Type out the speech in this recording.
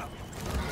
up!